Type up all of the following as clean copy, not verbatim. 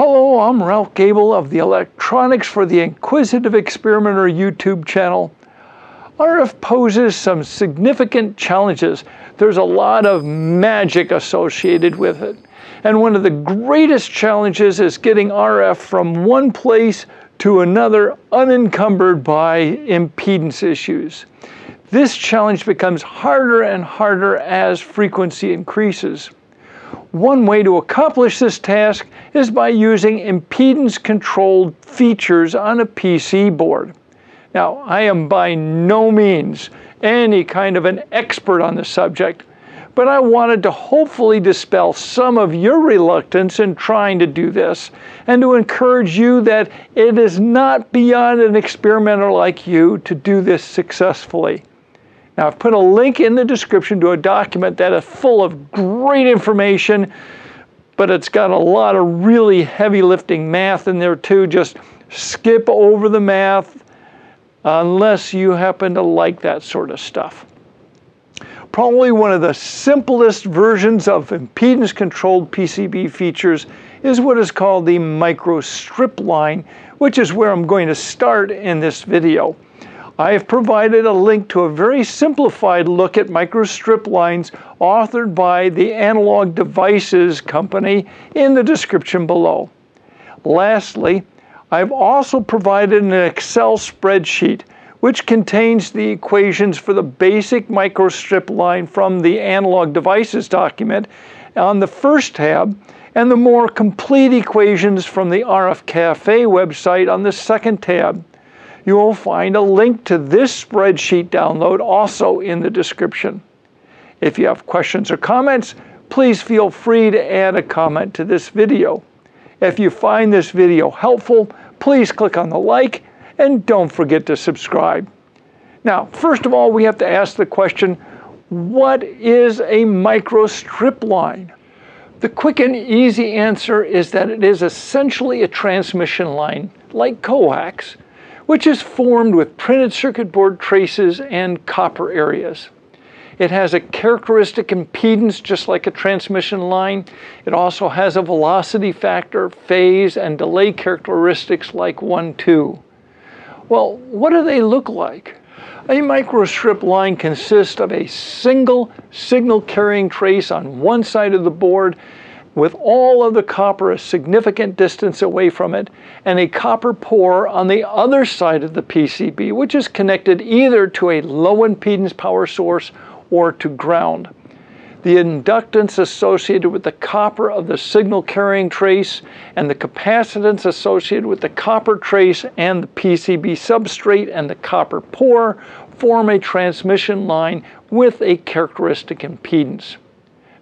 Hello, I'm Ralph Gabel of the Electronics for the Inquisitive Experimenter YouTube channel. RF poses some significant challenges. There's a lot of magic associated with it. And one of the greatest challenges is getting RF from one place to another unencumbered by impedance issues. This challenge becomes harder and harder as frequency increases. One way to accomplish this task is by using impedance-controlled features on a PC board. Now, I am by no means any kind of an expert on the subject, but I wanted to hopefully dispel some of your reluctance in trying to do this and to encourage you that it is not beyond an experimenter like you to do this successfully. Now, I've put a link in the description to a document that is full of great information, but it's got a lot of really heavy lifting math in there too. Just skip over the math unless you happen to like that sort of stuff. Probably one of the simplest versions of impedance-controlled PCB features is what is called the Microstrip line, which is where I'm going to start in this video. I have provided a link to a very simplified look at microstrip lines authored by the Analog Devices company in the description below. Lastly, I've also provided an Excel spreadsheet which contains the equations for the basic microstrip line from the Analog Devices document on the first tab and the more complete equations from the RF Cafe website on the second tab. You will find a link to this spreadsheet download also in the description. If you have questions or comments, please feel free to add a comment to this video. If you find this video helpful, please click on the like and don't forget to subscribe. Now, first of all, we have to ask the question, what is a microstrip line? The quick and easy answer is that it is essentially a transmission line, like coax, which is formed with printed circuit board traces and copper areas. It has a characteristic impedance just like a transmission line. It also has a velocity factor, phase, and delay characteristics like 1/2. Well, what do they look like? A microstrip line consists of a single signal-carrying trace on one side of the board with all of the copper a significant distance away from it, and a copper pore on the other side of the PCB, which is connected either to a low impedance power source or to ground. The inductance associated with the copper of the signal carrying trace and the capacitance associated with the copper trace and the PCB substrate and the copper pore form a transmission line with a characteristic impedance.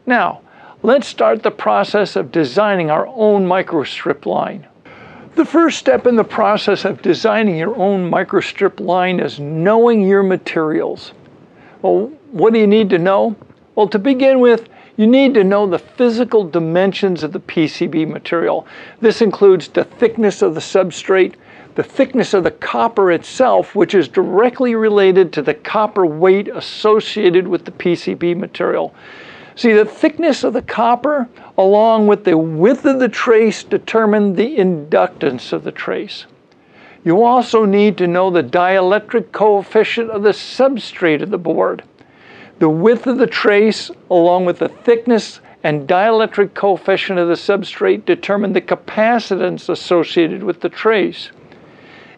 Now, let's start the process of designing our own microstrip line. The first step in the process of designing your own microstrip line is knowing your materials. Well, what do you need to know? Well, to begin with, you need to know the physical dimensions of the PCB material. This includes the thickness of the substrate, the thickness of the copper itself, which is directly related to the copper weight associated with the PCB material. See, the thickness of the copper along with the width of the trace determine the inductance of the trace. You also need to know the dielectric coefficient of the substrate of the board. The width of the trace along with the thickness and dielectric coefficient of the substrate determine the capacitance associated with the trace.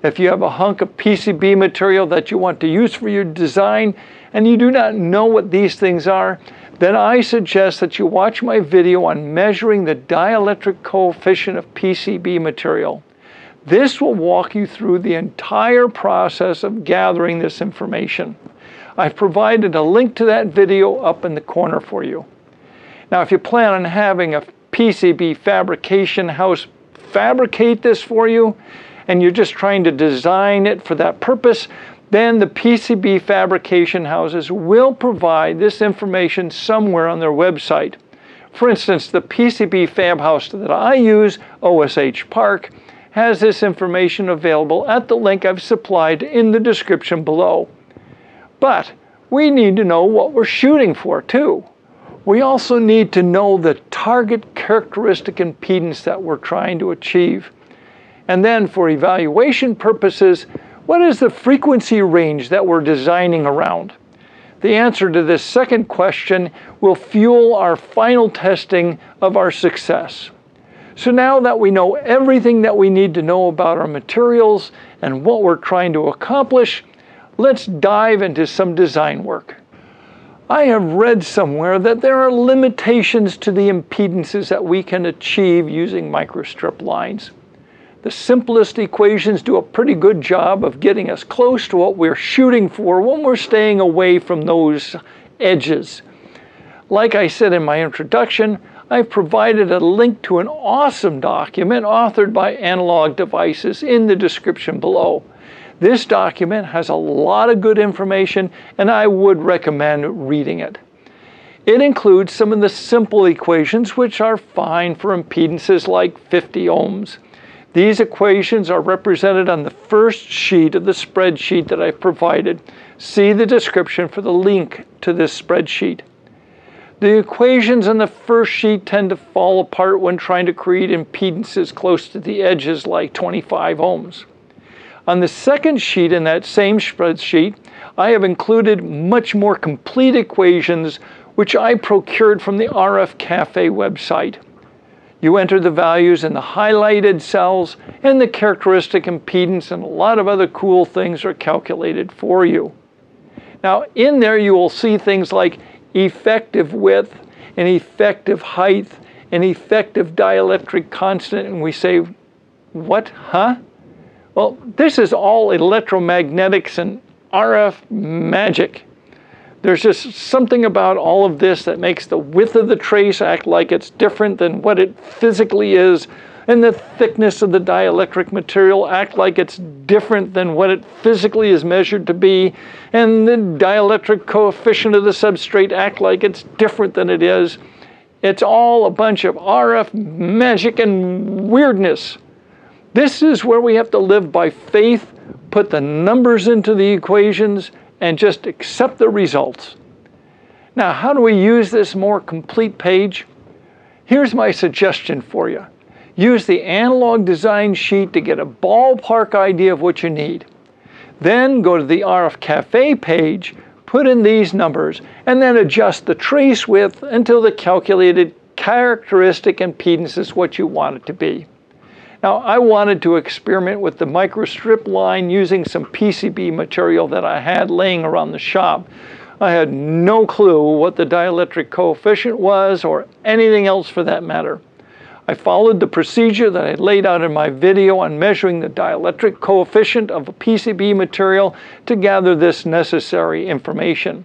If you have a hunk of PCB material that you want to use for your design and you do not know what these things are, then I suggest that you watch my video on measuring the dielectric coefficient of PCB material. This will walk you through the entire process of gathering this information. I've provided a link to that video up in the corner for you. Now, if you plan on having a PCB fabrication house fabricate this for you, and you're just trying to design it for that purpose, then the PCB fabrication houses will provide this information somewhere on their website. For instance, the PCB fab house that I use, OSH Park, has this information available at the link I've supplied in the description below. But we need to know what we're shooting for too. We also need to know the target characteristic impedance that we're trying to achieve. And then for evaluation purposes, what is the frequency range that we're designing around? The answer to this second question will fuel our final testing of our success. So now that we know everything that we need to know about our materials and what we're trying to accomplish, let's dive into some design work. I have read somewhere that there are limitations to the impedances that we can achieve using microstrip lines. The simplest equations do a pretty good job of getting us close to what we're shooting for when we're staying away from those edges. Like I said in my introduction, I've provided a link to an awesome document authored by Analog Devices in the description below. This document has a lot of good information, and I would recommend reading it. It includes some of the simple equations which are fine for impedances like 50 ohms. These equations are represented on the first sheet of the spreadsheet that I provided. See the description for the link to this spreadsheet. The equations on the first sheet tend to fall apart when trying to create impedances close to the edges like 25 ohms. On the second sheet in that same spreadsheet, I have included much more complete equations which I procured from the RF Cafe website. You enter the values in the highlighted cells, and the characteristic impedance and a lot of other cool things are calculated for you. Now in there you will see things like effective width and effective height and effective dielectric constant, and we say, what, huh? Well, this is all electromagnetics and RF magic. There's just something about all of this that makes the width of the trace act like it's different than what it physically is, and the thickness of the dielectric material act like it's different than what it physically is measured to be, and the dielectric coefficient of the substrate act like it's different than it is. It's all a bunch of RF magic and weirdness. This is where we have to live by faith, put the numbers into the equations, and just accept the results. Now, how do we use this more complete page? Here's my suggestion for you. Use the analog design sheet to get a ballpark idea of what you need. Then go to the RF Cafe page, put in these numbers, and then adjust the trace width until the calculated characteristic impedance is what you want it to be. Now, I wanted to experiment with the microstrip line using some PCB material that I had laying around the shop. I had no clue what the dielectric coefficient was or anything else for that matter. I followed the procedure that I laid out in my video on measuring the dielectric coefficient of a PCB material to gather this necessary information.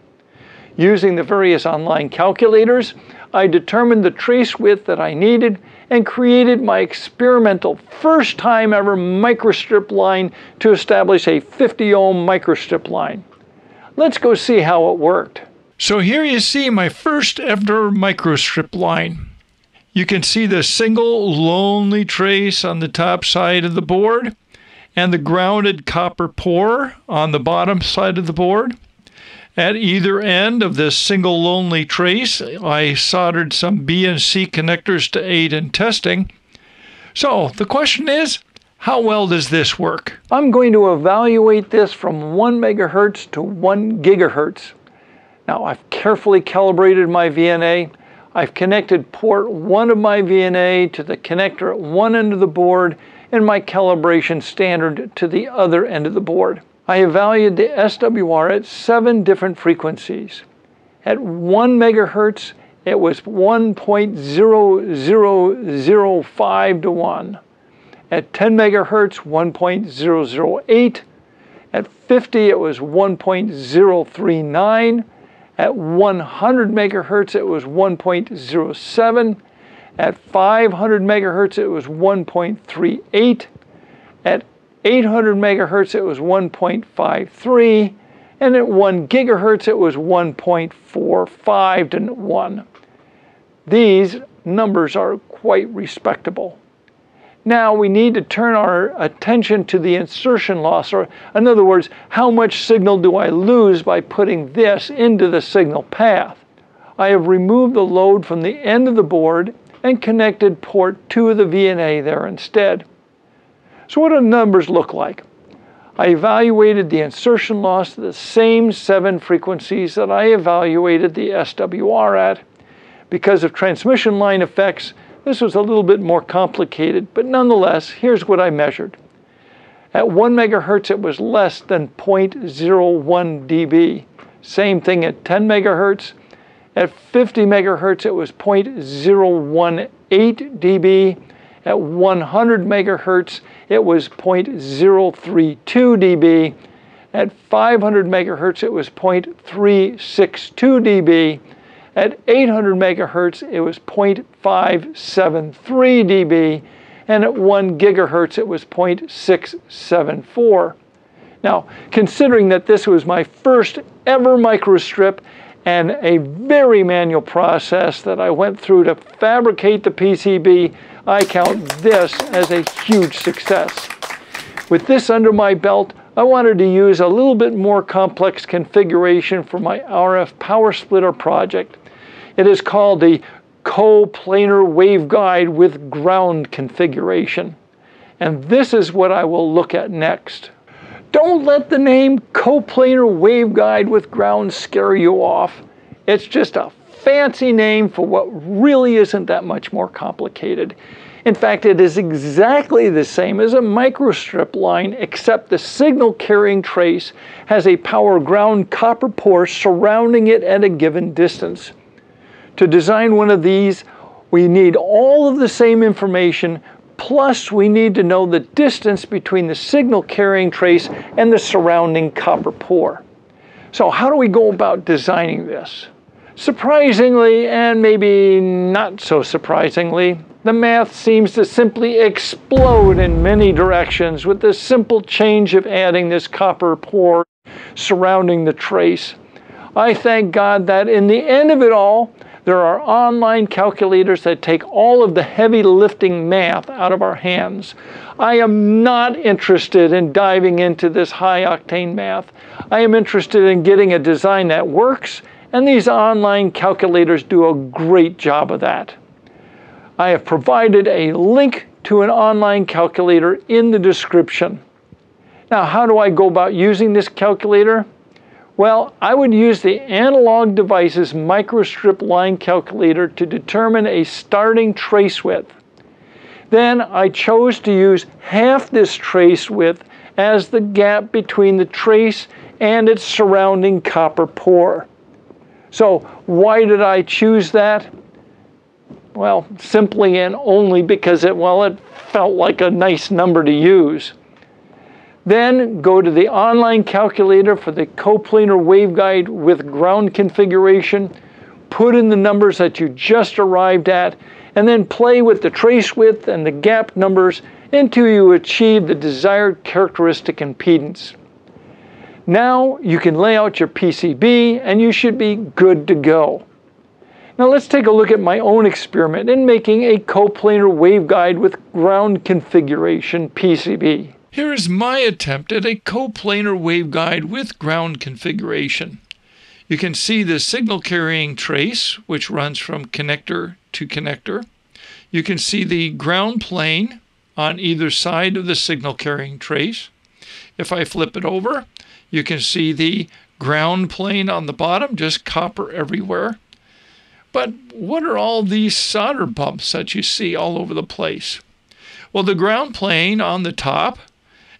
Using the various online calculators, I determined the trace width that I needed and created my experimental first time ever microstrip line to establish a 50 ohm microstrip line. Let's go see how it worked. So here you see my first ever microstrip line. You can see the single lonely trace on the top side of the board and the grounded copper pour on the bottom side of the board. At either end of this single lonely trace, I soldered some B and C connectors to aid in testing. So the question is, how well does this work? I'm going to evaluate this from 1 megahertz to 1 gigahertz. Now, I've carefully calibrated my VNA. I've connected port 1 of my VNA to the connector at one end of the board and my calibration standard to the other end of the board. I evaluated the SWR at 7 different frequencies. At 1 megahertz, it was 1.0005 to 1. At 10 megahertz, 1.008. At 50, it was 1.039. At 100 megahertz, it was 1.07. At 500 megahertz, it was 1.38. At 800 megahertz, it was 1.53. And at 1 gigahertz, it was 1.45 to 1. These numbers are quite respectable. Now we need to turn our attention to the insertion loss, or in other words, how much signal do I lose by putting this into the signal path? I have removed the load from the end of the board and connected port 2 of the VNA there instead. So what do numbers look like? I evaluated the insertion loss at the same 7 frequencies that I evaluated the SWR at. Because of transmission line effects, this was a little bit more complicated, but nonetheless, here's what I measured. At 1 megahertz, it was less than 0.01 dB. Same thing at 10 megahertz. At 50 megahertz, it was 0.018 dB. At 100 megahertz, it was 0.032 dB. At 500 megahertz, it was 0.362 dB. At 800 megahertz, it was 0.573 dB. And at 1 gigahertz, it was 0.674. Now, considering that this was my first ever microstrip and a very manual process that I went through to fabricate the PCB, I count this as a huge success. With this under my belt, I wanted to use a little bit more complex configuration for my RF power splitter project. It is called the Coplanar Waveguide with ground configuration. And this is what I will look at next. Don't let the name Coplanar Waveguide with ground scare you off. It's just a fancy name for what really isn't that much more complicated. In fact, it is exactly the same as a microstrip line, except the signal carrying trace has a power ground copper pore surrounding it at a given distance. To design one of these, we need all of the same information, plus we need to know the distance between the signal carrying trace and the surrounding copper pore. So how do we go about designing this? Surprisingly, and maybe not so surprisingly, the math seems to simply explode in many directions with the simple change of adding this copper pore surrounding the trace. I thank God that in the end of it all, there are online calculators that take all of the heavy lifting math out of our hands. I am not interested in diving into this high octane math. I am interested in getting a design that works, and these online calculators do a great job of that. I have provided a link to an online calculator in the description. Now, how do I go about using this calculator? Well, I would use the Analog Devices microstrip line calculator to determine a starting trace width. Then I chose to use half this trace width as the gap between the trace and its surrounding copper pore. So why did I choose that? Well, simply and only because it felt like a nice number to use. Then go to the online calculator for the coplanar waveguide with ground configuration, put in the numbers that you just arrived at, and then play with the trace width and the gap numbers until you achieve the desired characteristic impedance. Now you can lay out your PCB and you should be good to go. Now let's take a look at my own experiment in making a coplanar waveguide with ground configuration PCB. Here is my attempt at a coplanar waveguide with ground configuration. You can see the signal carrying trace, which runs from connector to connector. You can see the ground plane on either side of the signal carrying trace. If I flip it over, you can see the ground plane on the bottom, just copper everywhere. But what are all these solder bumps that you see all over the place? Well, the ground plane on the top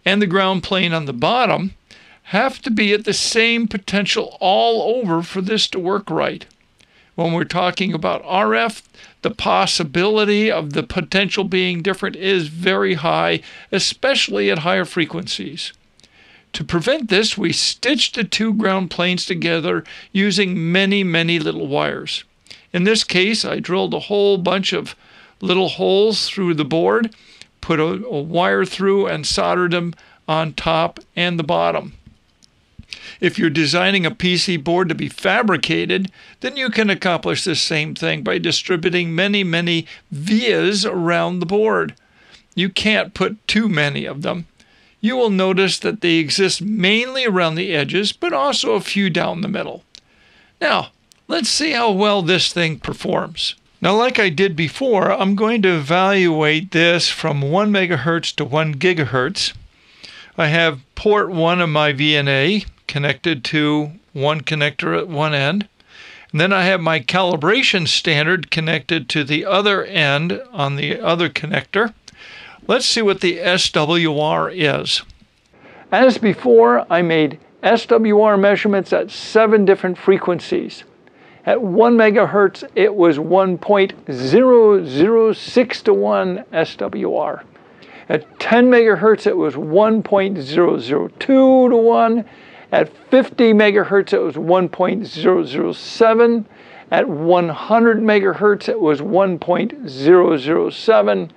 and the ground plane on the bottom have to be at the same potential all over for this to work right. When we're talking about RF, the possibility of the potential being different is very high, especially at higher frequencies. To prevent this, we stitched the two ground planes together using many, many little wires. In this case, I drilled a whole bunch of little holes through the board, put a wire through, and soldered them on top and the bottom. If you're designing a PC board to be fabricated, then you can accomplish the same thing by distributing many, many vias around the board. You can't put too many of them. You will notice that they exist mainly around the edges, but also a few down the middle. Now, let's see how well this thing performs. Now, like I did before, I'm going to evaluate this from 1 megahertz to 1 gigahertz. I have port 1 of my VNA connected to one connector at one end. And then I have my calibration standard connected to the other end on the other connector. Let's see what the SWR is. As before, I made SWR measurements at 7 different frequencies. At 1 megahertz, it was 1.006 to 1 SWR. At 10 megahertz, it was 1.002 to 1. At 50 megahertz, it was 1.007. At 100 megahertz, it was 1.007.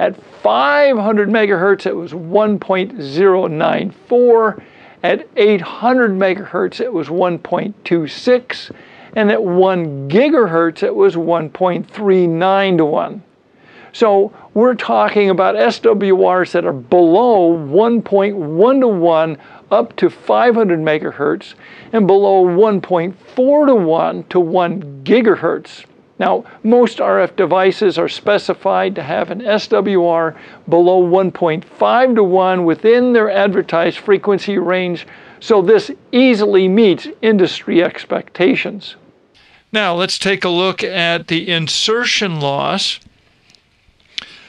At 500 megahertz, it was 1.094. At 800 megahertz, it was 1.26. And at 1 gigahertz, it was 1.39 to 1. So we're talking about SWRs that are below 1.1 to 1 up to 500 megahertz and below 1.4 to 1 to 1 gigahertz. Now, most RF devices are specified to have an SWR below 1.5 to 1 within their advertised frequency range, so this easily meets industry expectations. Now, let's take a look at the insertion loss.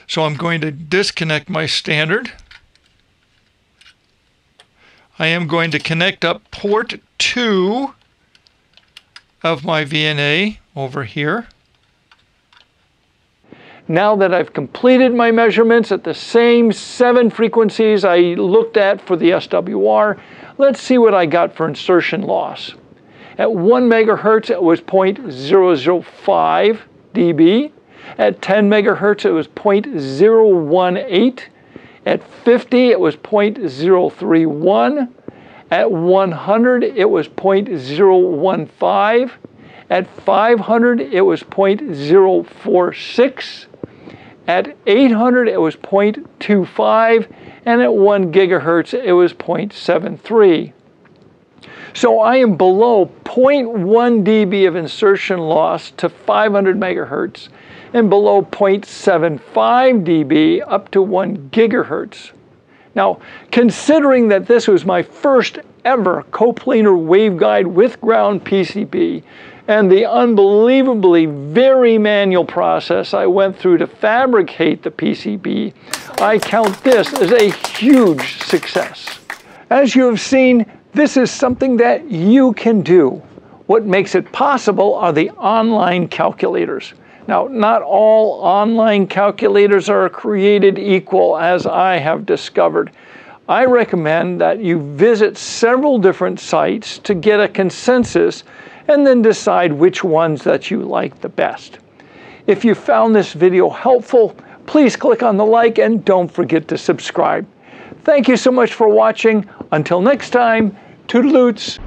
So I'm going to disconnect my standard. I am going to connect up port 2 of my VNA over here. Now that I've completed my measurements at the same 7 frequencies I looked at for the SWR, let's see what I got for insertion loss. At 1 megahertz, it was 0.005 dB. At 10 megahertz, it was 0.018. At 50, it was 0.031. At 100, it was 0.015. At 500, it was 0.046. At 800, it was 0.25. And at 1 gigahertz, it was 0.73. So I am below 0.1 dB of insertion loss to 500 megahertz and below 0.75 dB up to 1 gigahertz. Now, considering that this was my first ever coplanar waveguide with ground PCB and the unbelievably very manual process I went through to fabricate the PCB, I count this as a huge success. As you have seen, this is something that you can do. What makes it possible are the online calculators. Now, not all online calculators are created equal, as I have discovered. I recommend that you visit several different sites to get a consensus and then decide which ones that you like the best. If you found this video helpful, please click on the like and don't forget to subscribe. Thank you so much for watching. Until next time, toodaloots.